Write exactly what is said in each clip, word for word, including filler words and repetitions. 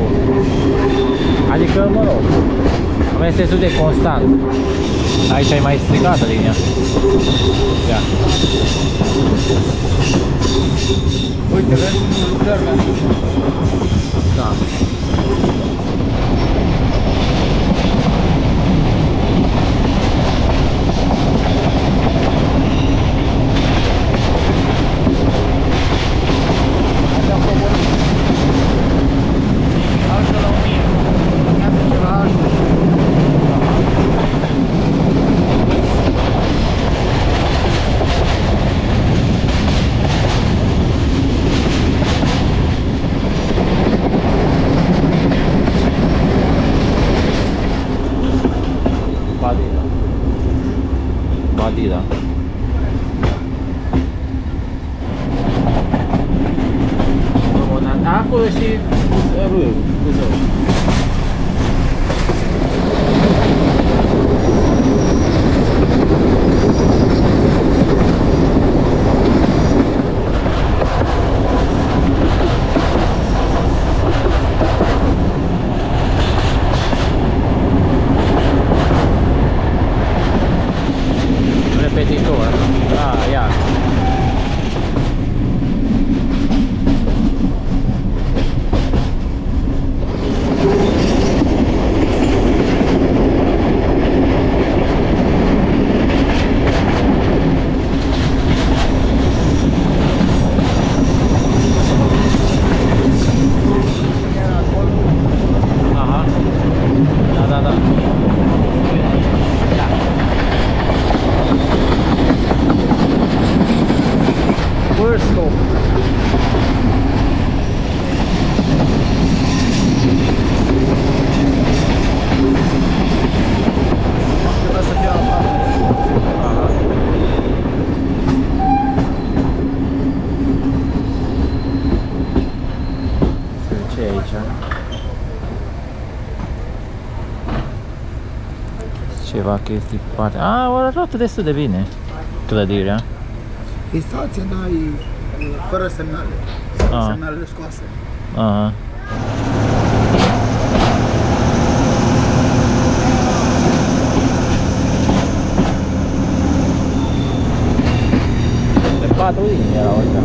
acolo. Adică, mă rog, nu este destul de constant. Aici e mai stricată linia. Ia. Uite, vezi, lucrări mai aici. Da. Ceva chestii pe parte. A, o arată destul de bine clădirea. E stație, da, e fără semnale. Fără semnale scoase. Aha. De patru linii era ăsta.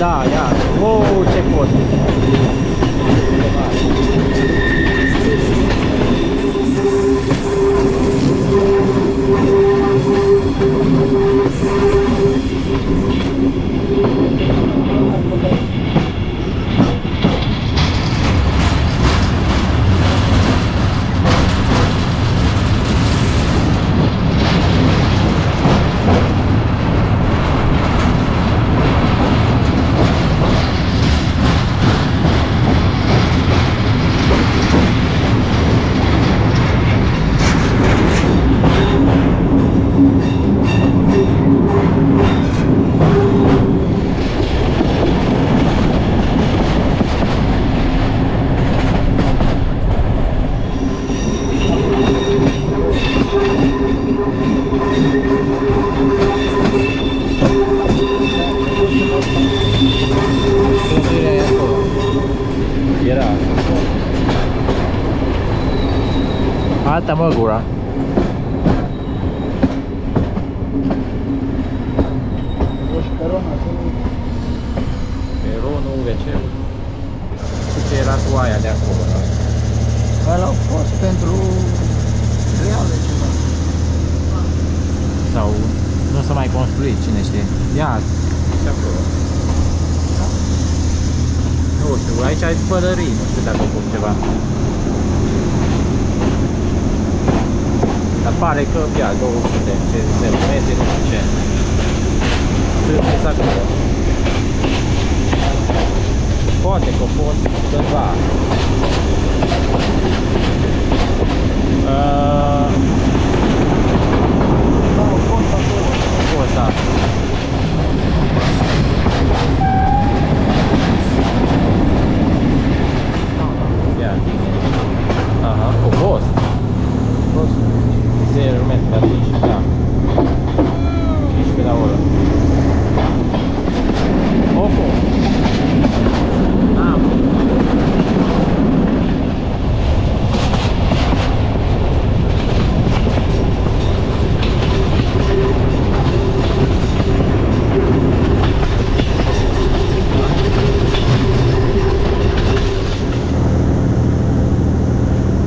Da, ia. O, ce pot. Mă, gura. O și peronul acolo. Peronul, veceul. Știu ce era cu aia de acolo. Aia l-au fost pentru reale ceva. Sau nu s-a mai construit, cine știe. Ia, ce acolo. Da? Nu știu, aici ai pălării, nu știu dacă pun ceva. Pare că ia două sute cincizeci de metri, nu știu ce. Sunt acolo. Poate că pot cândva. Uh, zece metri la cinci, da. cincisprezece la oră. Opo! Am!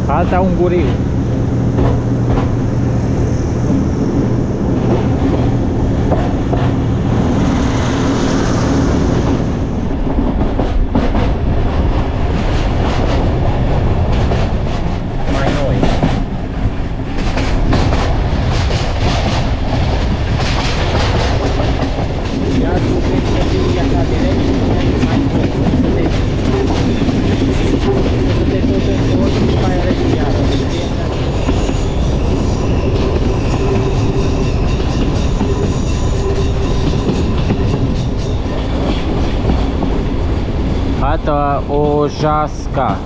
Alta un guriu. Hata Ojasca.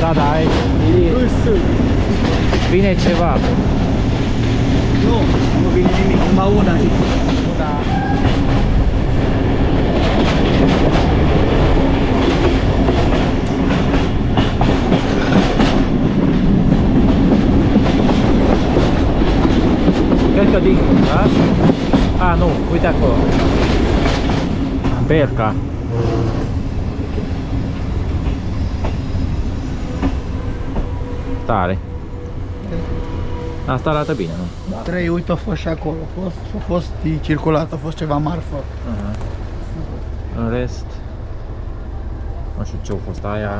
Da, da, ai... Vine ceva. Nu, nu vine nimic, numai una aici. Una. Cred că din... Da? A, nu, uite acolo. Berca. Tare. Asta arată bine, nu? Da. Trei, uite, a fost și acolo. A fost, a fost circulat, a fost ceva marfă. Uh-huh. În rest, nu știu ce a fost aia.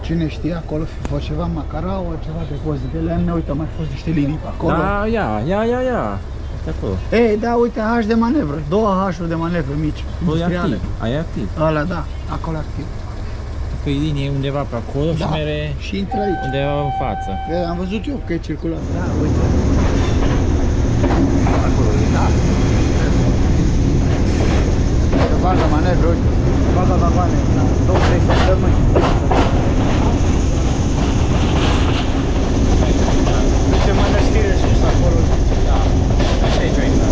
Cine știe, acolo a fost ceva macarau, ceva depozitele. Ne uităm, mai fost niște linii pe acolo. Da, ia, ia, ia, ia. Asta acolo. Ei, da, uite, H de manevră. Două H-uri de manevră mici. Industriale. Aia e activ. Ăla, da, acolo activ. Că e linie undeva pe acolo, da, și mere și intră aici, undeva în față. Am văzut eu că e circulat. Da, uite. Acolo, da. Pe baza manevră, uite. Pe baza tavane, da. două trei săptămâni. Uite mănăstire sus acolo. Da. Așa aici o intrat.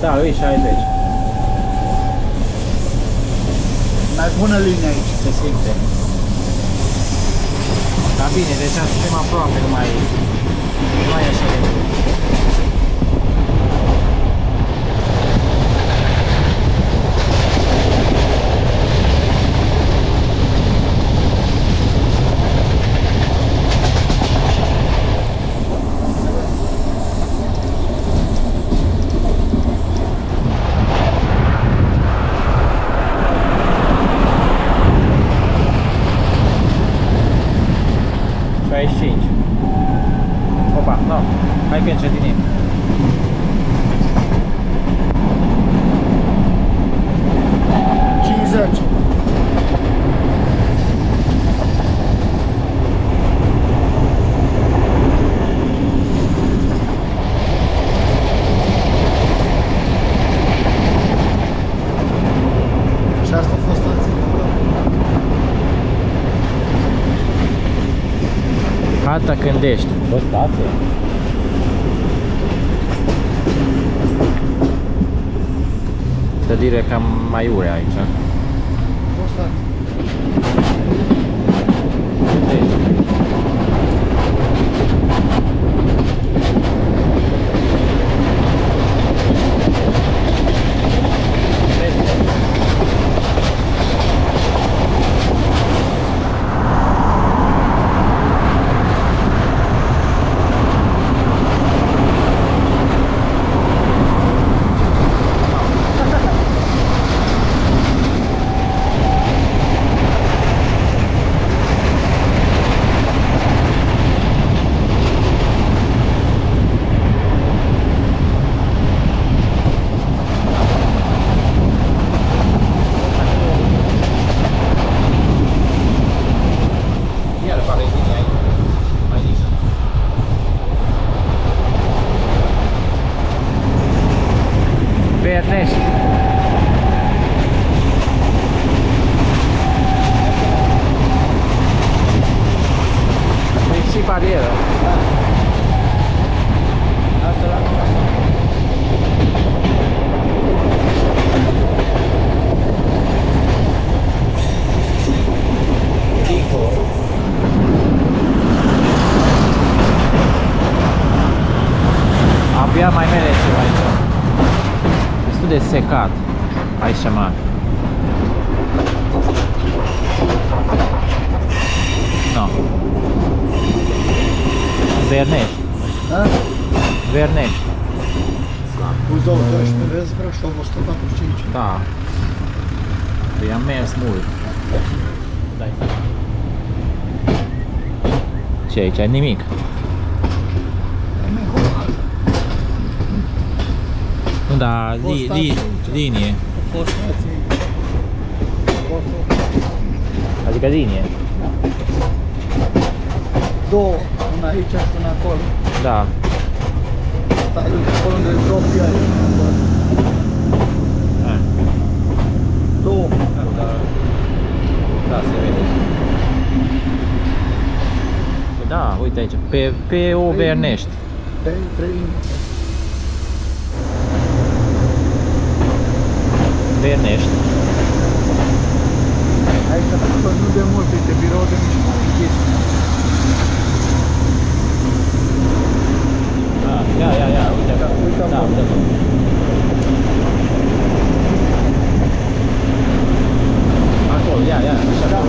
Da, lui șaizeci. Mai bună linia aici, se simte. Dar bine, deja suntem aproape, nu mai e așa de bine. Cândești. O stație? Clădire cam mai urea aici. O stație. Vernești. E și barieră. Abia mai merge ceva aici. De secat, hai să mă. No. Vernești. Da? Vernești. Buzău doisprezece, vezi, Brașov o sută patruzeci și cinci. Da. Păi am mers mult. Dai. Ce aici? Nimic. Da, li, li, linie. Adică linie. Două, una aici și una acolo. Da. Stai acolo unde dropi aici. Două. Da, se vede. Da, uite aici. Pe, pe o Vernești. Pe trei linii. Vernești. Aici a nu de mult, este birou de mici închis. Ah, ia, ia, ia, uite, da, uite, da, uite. Acolo, ia, ia, așa, da.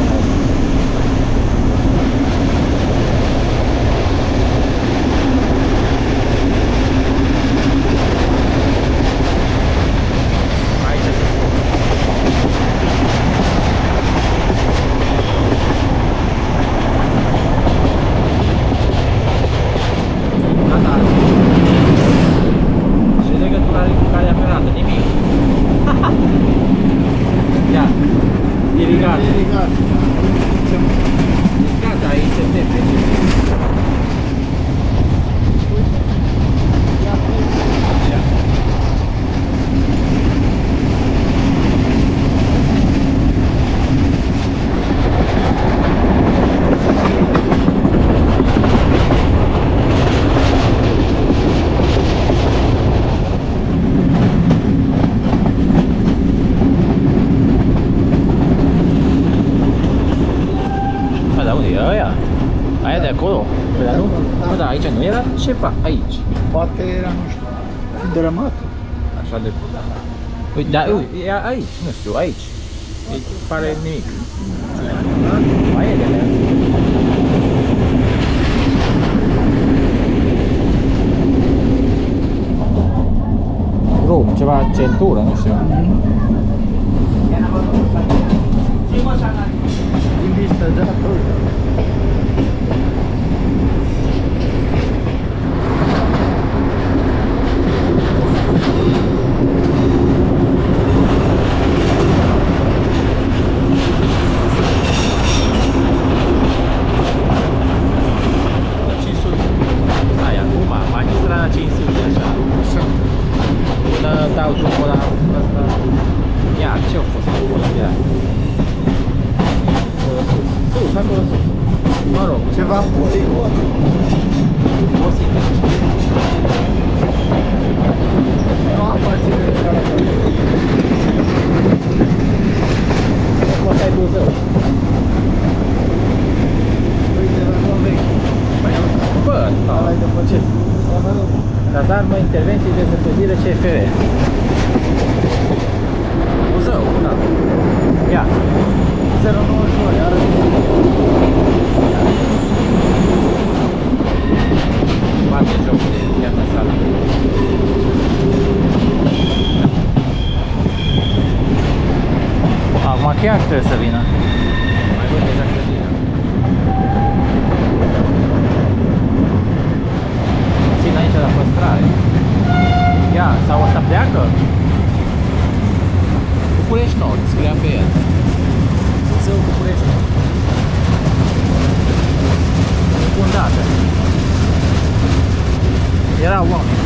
Ceva aici. Poate era, nu știu, drămat. Așa de... Uite, da, uite, e aici, nu știu, aici. Îi pare nimic. Mai e de alea. Rum, ceva centură, nu știu. Din vistă, da, Ia, ce-a fost acolo? Ia. Acolo sus. Sus, acolo sus. proces. Cazarmă, intervenții de săpăzire C F R. Buzău, da. Ia. zero nouă doi, iarăși. Bate joc de viața sală. Acum chiar trebuie să vină. Mai văd deja clădirea. Țin aici la păstrare. Ia, sau asta pleacă? București Nord, scria pe el. Buzău, București Nord. Fundată. Erau oameni.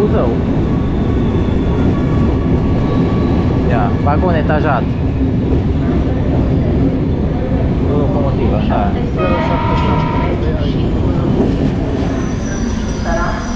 Buzău. Ia, vagon etajat. O locomotivă, da.